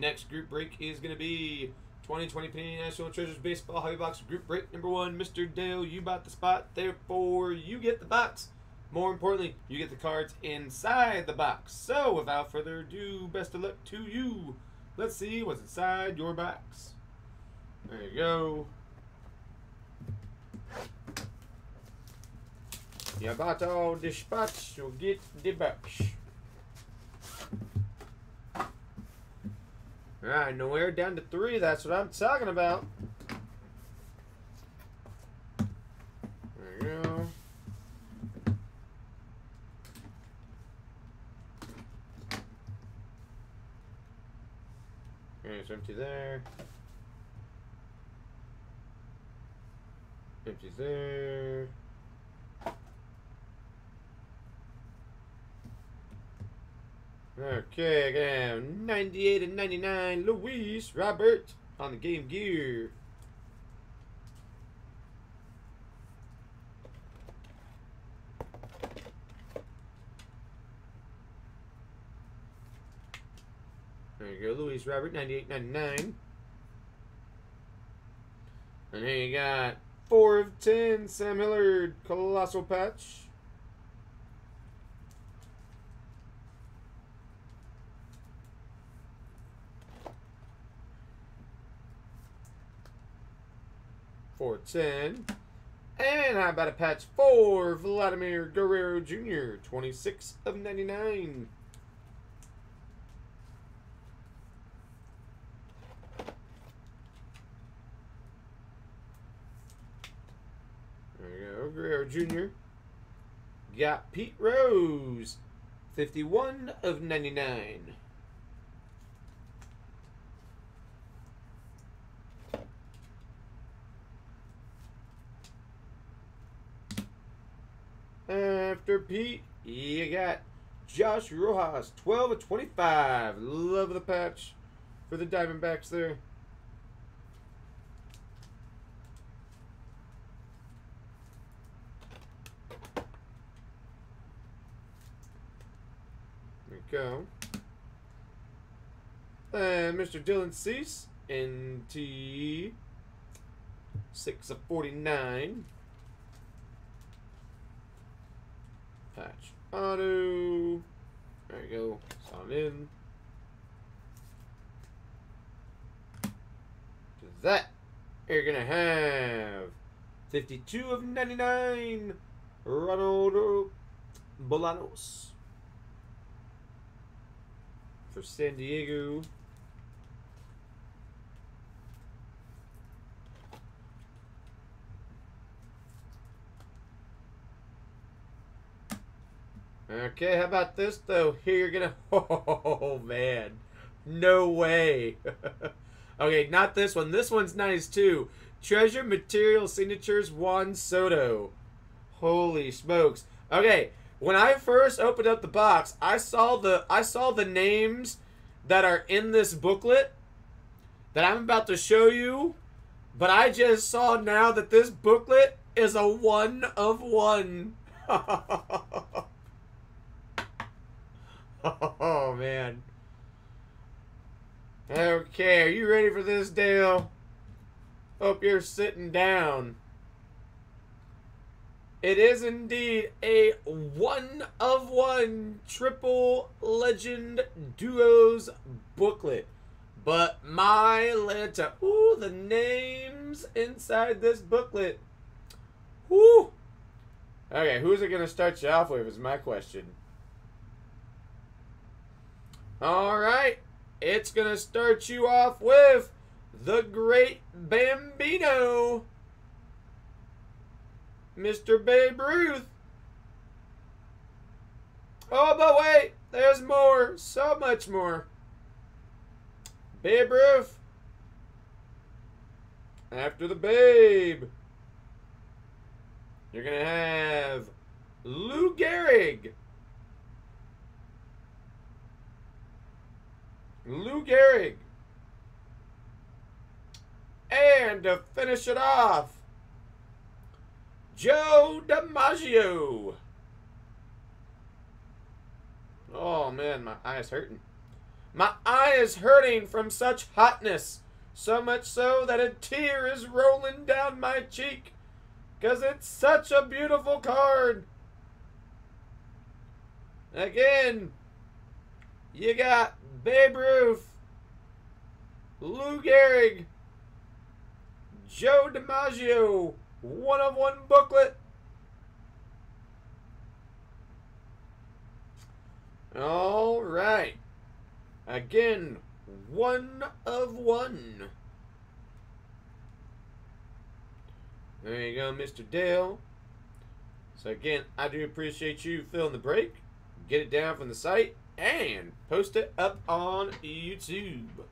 Next group break is going to be 2020 Panini National Treasures Baseball Hobby Box Group Break Number 1. Mr. Dale, you bought the spot, therefore you get the box. More importantly, you get the cards inside the box. So, without further ado, best of luck to you. Let's see what's inside your box. There you go. You got all the spots, you'll get the box. Alright, nowhere down to 3, that's what I'm talking about. There you go. Okay, it's empty there. Empty there. Okay, again, 98 and 99, Luis Robert on the Game Gear. There you go, Luis Robert, 98, 99. And here you got 4 of 10, Sam Hillard, Colossal Patch. For 10. And how about a patch for Vladimir Guerrero Jr., 26 of 99. There you go, Guerrero Jr. Got Pete Rose, 51 of 99. After Pete, you got Josh Rojas, 12 of 25. Love the patch for the Diamondbacks there. There we go. And Mr. Dylan Cease, NT, 6 of 49. Patch auto. There you go. It's on in. To that, you're going to have 52 of 99, Ronaldo Bolanos for San Diego. Okay, how about this though? Here you're gonna, oh man, no way. Okay, not this one. This one's nice too. Treasure Material Signatures Juan Soto. Holy smokes. Okay, when I first opened up the box, I saw the names that are in this booklet that I'm about to show you, but I just saw now that this booklet is a 1 of 1. Oh, man. Okay, are you ready for this, Dale? Hope you're sitting down. It is indeed a 1 of 1 Triple Legend Duos booklet. But my Lanta. Ooh, the names inside this booklet. Woo! Okay, who's it going to start you off with is my question. Alright, it's going to start you off with the great Bambino, Mr. Babe Ruth. Oh, but wait, there's more, so much more. Babe Ruth, after the Babe, you're going to have Lou Gehrig. Lou Gehrig. And to finish it off, Joe DiMaggio. Oh, man, my eye's hurting. My eye is hurting from such hotness, so much so that a tear is rolling down my cheek, 'cause it's such a beautiful card. Again, you got Babe Ruth, Lou Gehrig, Joe DiMaggio, 1/1 booklet. All right. Again, 1/1. There you go, Mr. Dale. So again, I do appreciate you filling the break. Get it down from the site and post it up on YouTube.